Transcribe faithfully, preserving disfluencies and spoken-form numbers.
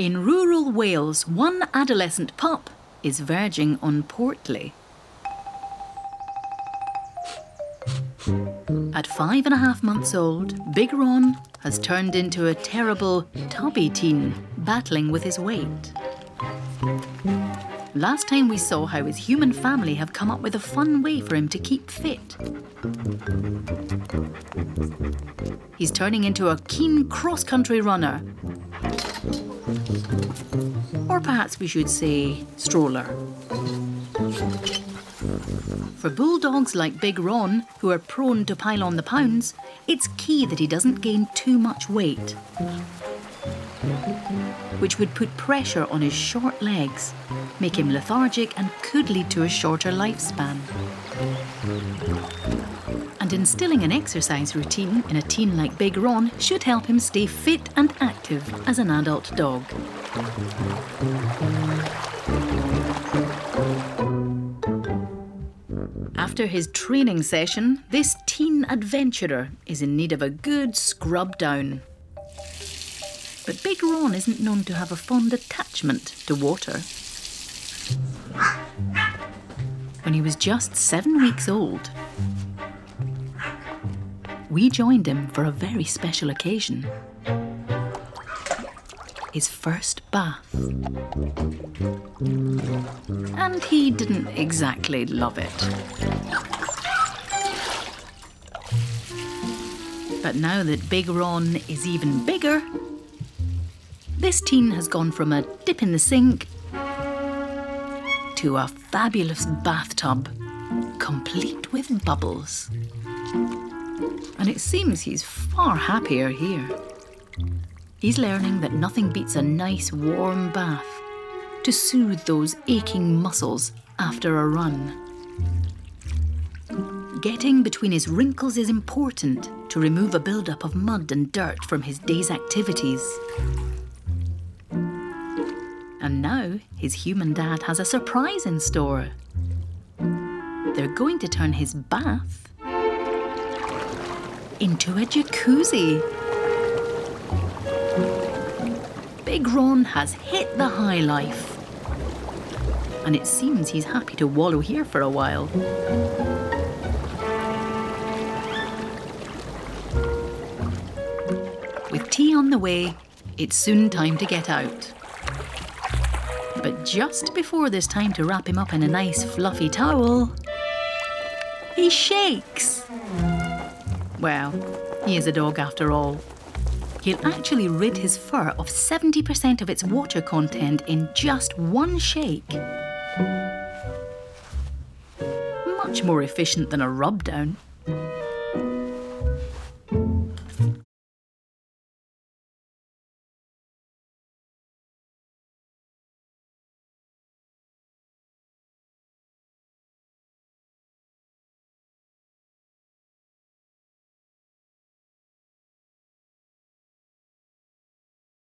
In rural Wales, one adolescent pup is verging on portly. At five and a half months old, Big Ron has turned into a terrible tubby teen, battling with his weight. Last time we saw how his human family have come up with a fun way for him to keep fit. He's turning into a keen cross-country runner. Or perhaps we should say stroller. For bulldogs like Big Ron, who are prone to pile on the pounds, it's key that he doesn't gain too much weight, which would put pressure on his short legs, make him lethargic and could lead to a shorter lifespan. And instilling an exercise routine in a teen like Big Ron should help him stay fit and active as an adult dog. After his training session, this teen adventurer is in need of a good scrub down. But Big Ron isn't known to have a fond attachment to water. When he was just seven weeks old, we joined him for a very special occasion. His first bath. And he didn't exactly love it. But now that Big Ron is even bigger, this teen has gone from a dip in the sink to a fabulous bathtub, complete with bubbles. And it seems he's far happier here. He's learning that nothing beats a nice warm bath to soothe those aching muscles after a run. Getting between his wrinkles is important to remove a buildup of mud and dirt from his day's activities. And now, his human dad has a surprise in store. They're going to turn his bath into a jacuzzi. Big Ron has hit the high life. And it seems he's happy to wallow here for a while. With tea on the way, it's soon time to get out. But just before there's time to wrap him up in a nice fluffy towel, he shakes. Well, he is a dog after all. He'll actually rid his fur of seventy percent of its water content in just one shake. Much more efficient than a rub down.